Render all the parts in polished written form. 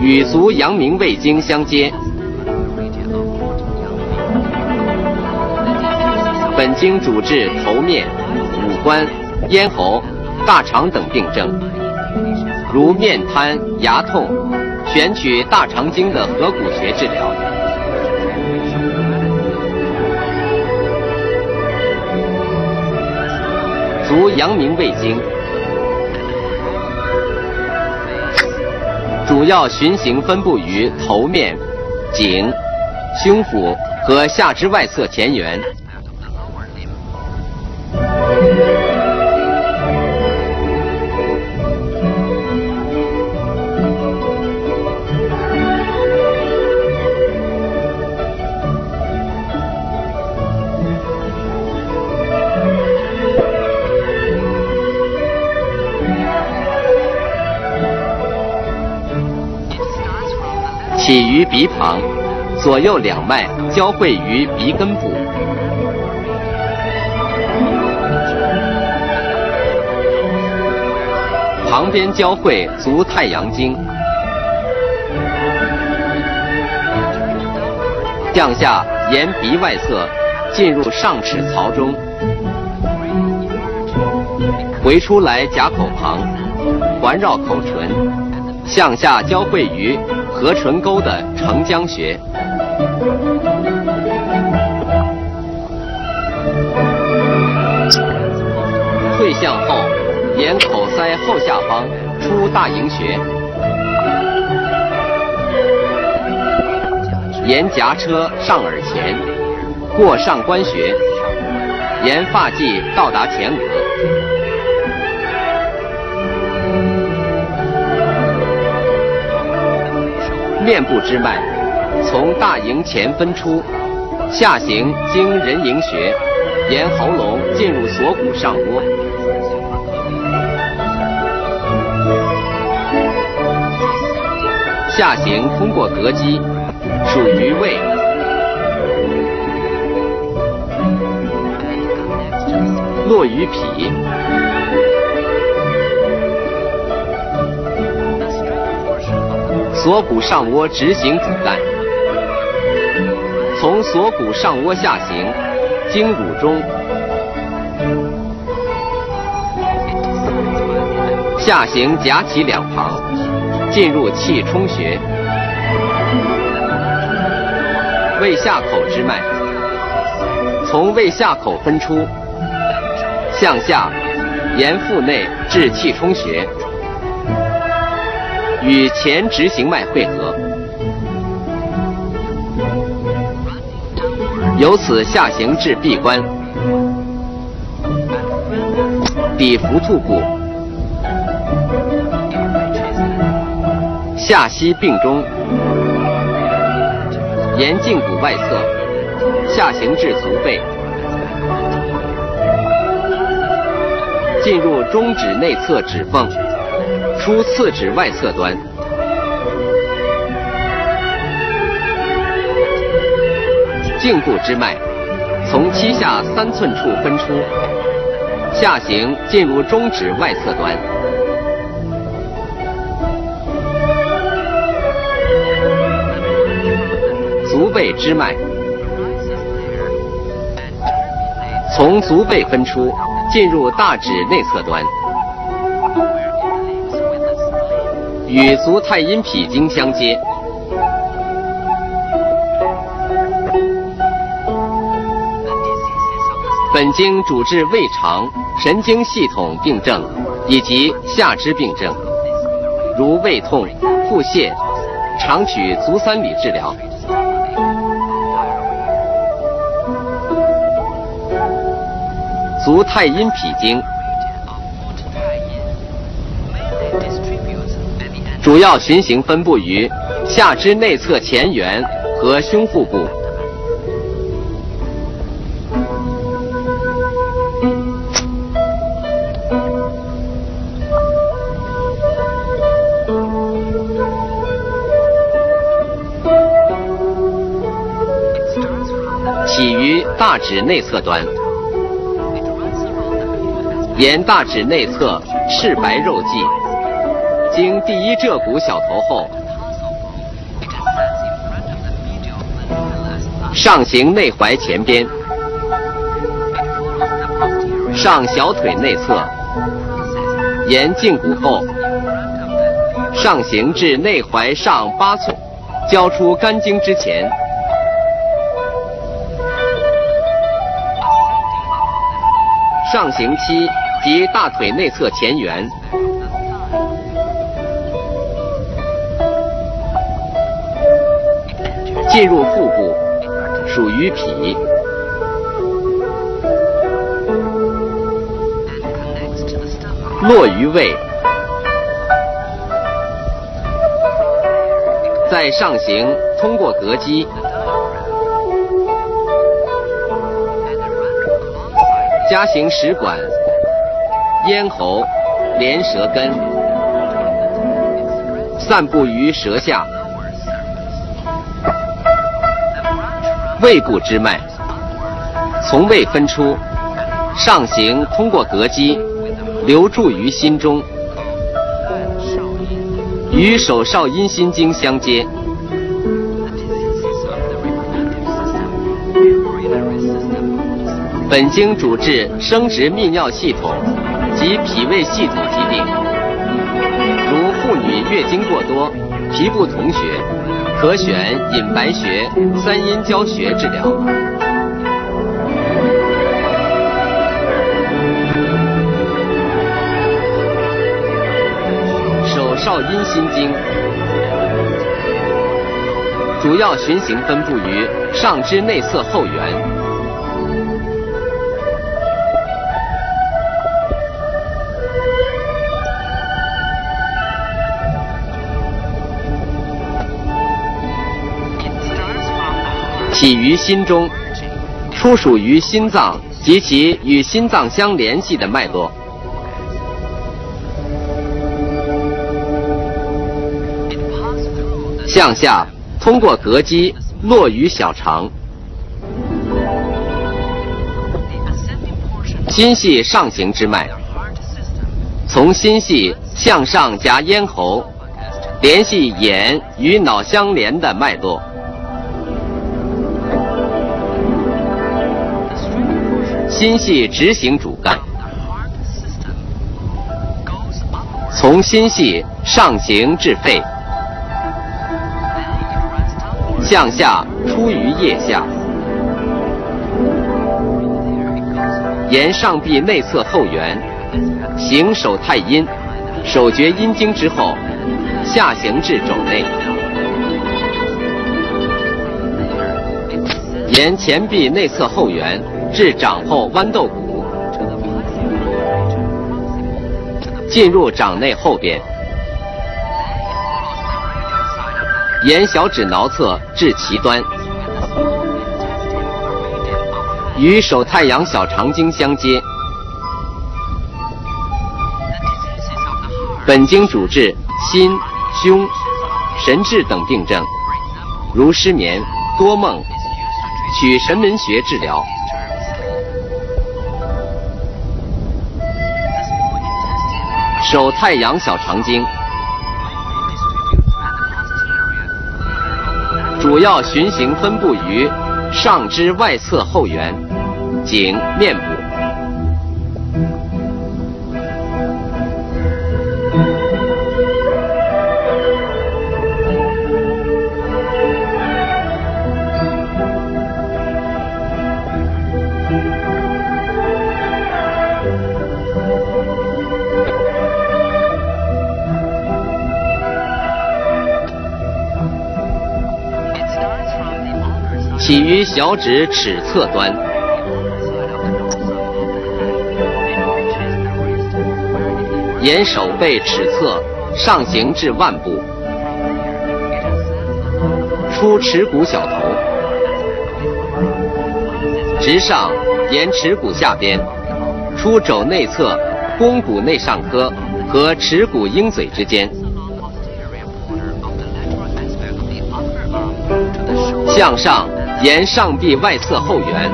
与俗阳明味精相接。本经主治头面、五官、咽喉、大肠等病症，如面瘫、牙痛，选取大肠经的合谷穴治疗。足阳明胃经，主要循行分布于头面、颈、胸腹和下肢外侧前缘。 起于鼻旁，左右两脉交汇于鼻根部。旁边交汇足太阳经，向下沿鼻外侧进入上齿槽中，回出来颊口旁，环绕口唇，向下交汇于 合唇沟的承浆穴，退向后，沿口腮后下方出大迎穴，沿颊车上耳前过上关穴，沿发际到达前额。 面部支脉从大迎前分出，下行经人迎穴，沿喉咙进入锁骨上窝，下行通过膈肌，属于胃，落于脾。 锁骨上窝直行主干，从锁骨上窝下行，经乳中，下行夹脐两旁，进入气冲穴，胃下口之脉，从胃下口分出，向下沿腹内至气冲穴。 与前直行脉汇合，由此下行至闭关、底伏兔部、下溪并中，沿胫骨外侧下行至足背，进入中指内侧指缝。 出次指外侧端，胫部支脉从膝下3寸处分出，下行进入中指外侧端，足背支脉从足背分出，进入大指内侧端。 与足太阴脾经相接，本经主治胃肠、神经系统病症以及下肢病症，如胃痛、腹泻，常取足三里治疗。足太阴脾经。 主要循行分布于下肢内侧前缘和胸腹部，起于大指内侧端，沿大指内侧赤白肉际。 经第一鹧鸪小头后，上行内踝前边，上小腿内侧，沿胫骨后，上行至内踝上8寸，交出肝经之前。 上行期及大腿内侧前缘，进入腹部，属于脾。落于胃，在上行通过膈肌。 夹行食管、咽喉、连舌根，散布于舌下、胃部支脉，从胃分出，上行通过膈肌，流注于心中，与手少阴心经相接。 本经主治生殖泌尿系统及脾胃系统疾病，如妇女月经过多、皮部同穴，可选隐白穴、三阴交穴治疗。手少阴心经主要循行分布于上肢内侧后缘。 起于心中，出属于心脏及其与心脏相联系的脉络。向下通过膈肌落于小肠，心系上行之脉，从心系向上夹咽喉，联系眼与脑相连的脉络。 心系直行主干，从心系上行至肺，向下出于腋下，沿上臂内侧后缘，行手太阴、手厥阴经之后，下行至肘内，沿前臂内侧后缘。 至掌后豌豆骨，进入掌内后边，沿小指桡侧至脐端，与手太阳小肠经相接。本经主治心、胸、神志等病症，如失眠、多梦，取神门穴治疗。 手太阳小肠经主要循行分布于上肢外侧后缘、颈、面部。起于小指尺侧端，沿手背尺侧上行至腕部，出尺骨小头，直上沿尺骨下边，出肘内侧肱骨内上髁和尺骨鹰嘴之间。 向上沿上臂外侧后缘，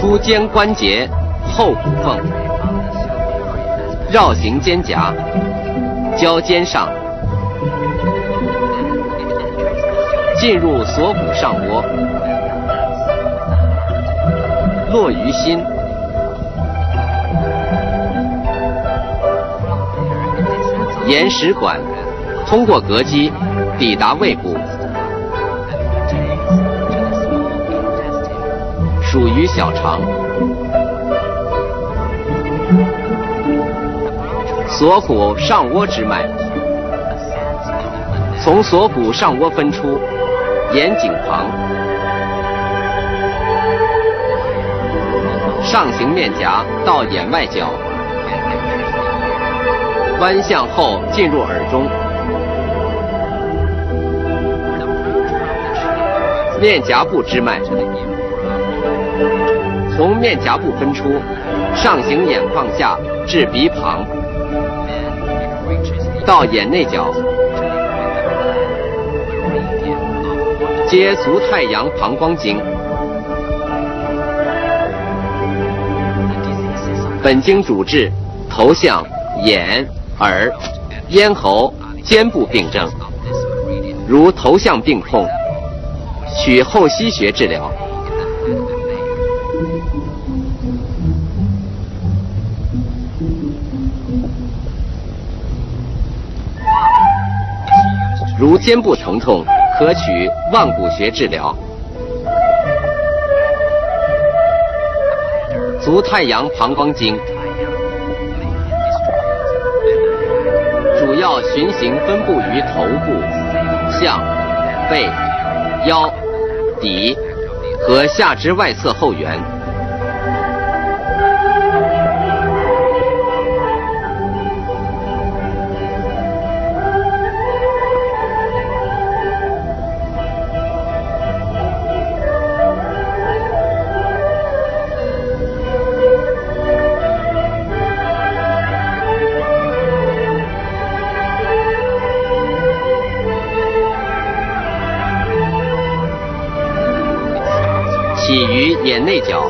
出肩关节后骨缝，绕行肩胛，交肩上，进入锁骨上窝，落于心，沿食管通过膈肌抵达胃部，属于小肠。锁骨上窝支脉从锁骨上窝分出，沿颈旁上行面颊到眼外角，弯向后进入耳中，面颊部支脉从面颊部分出，上行眼眶下至鼻旁，到眼内角，接足太阳膀胱经。本经主治头项、眼、耳、咽喉、肩部病症，如头项病痛，取后溪穴治疗。如肩部疼痛，可取腕骨穴治疗。足太阳膀胱经主要循行分布于头部、项、背、腰、底和下肢外侧后缘。起于眼内角，